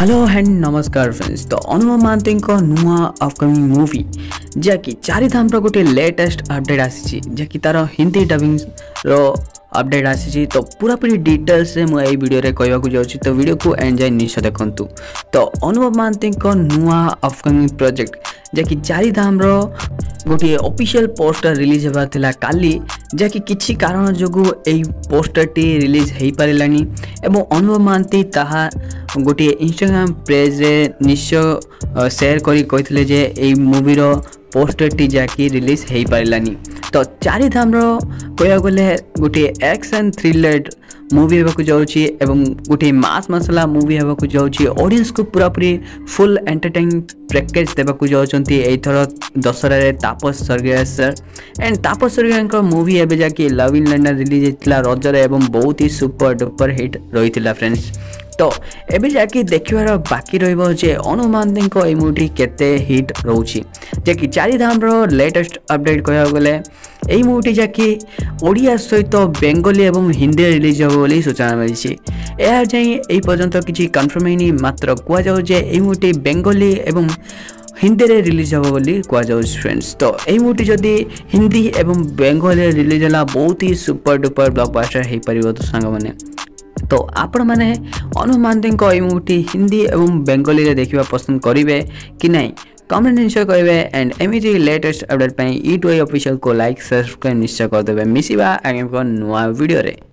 Hello and नमस्कार friends. तो अनुभ महांती नुआ अपकमिंग मूवी जहाँकि चारिधाम गोटे लेटेस्ट अपडेट आसी जहाँकि तार हिंदी डबिंग रो अपडेट आसी तो पूरापूरी डिटेल्स रे मुझे वीडियो कहवाक जाऊँगी। तो वीडियो को एंजॉय निश्चय देखु। तो अनुभ महांती नुआ अपकमिंग प्रोजेक्ट जहाँकि चारिधाम रो गोटे ऑफिशियल पोस्टर रिलीज होता काली जहाँकि किसी कारण जो यही पोस्टर टी रिलीज हो पारानी एवं अनुभव महांती ताहा गोटे इंस्टाग्राम पेज रे निश्चय शेयर करते जे यही मूवीर पोस्टर टी जहाँकि रिलीज हो पारानी। तो चारिधाम कह गले गोटे एक्शन थ्रिलर मूवी होगा जाऊँगी एवं गोटे मास मसला मूवी होगा जाऊँगी। ऑडियंस को पूरापूरी फुल एंटरटेन पैकेज देवाक जाऊँगी एथर दशहर तापस स्वर्गीय सर एंड तापस स्वर्गीय मूवी एवं जहाँकि लव इन लंडन रिलीज होता रजर एवं बहुत ही सुपर डुपर हिट रही है फ्रेंड्स। तो एबे जाके देखार बाकी रे अनुभ महांती ये मूवी केते हिट रोचे जहाँकि चारिधाम लेटेस्ट अपडेट कहवाक गले यही मूवीटी जहाँकि ओडिया सहित बेंगली एवं हिंदी रिलीज होली सूचना मिली। यह जाई पर्यंत किसी कन्फर्म होनी मात्र कहुए मूवीटी बेंगली एवं हिंदी रे रिलीज होगा बोली कहुच्छे फ्रेंड्स। तो यही मूवी जदि हिंदी एवं बेंगली रिलीज है बहुत ही सुपर डुपर ब्लॉकबस्टर हो पार। तो सांग मैंने तो आपण मैंने अनुभ महांती ये मूवीटी हिंदी एवं बेंगली रे देखा पसंद करेंगे कि नहीं कमेंट निश्चय करेंगे एंड एमती लेटेस्ट अपडेट पर E2Y ऑफिशियल को लाइक सब्सक्राइब निश्चय करदे। मिसिबा आगे नुआ वीडियो रे।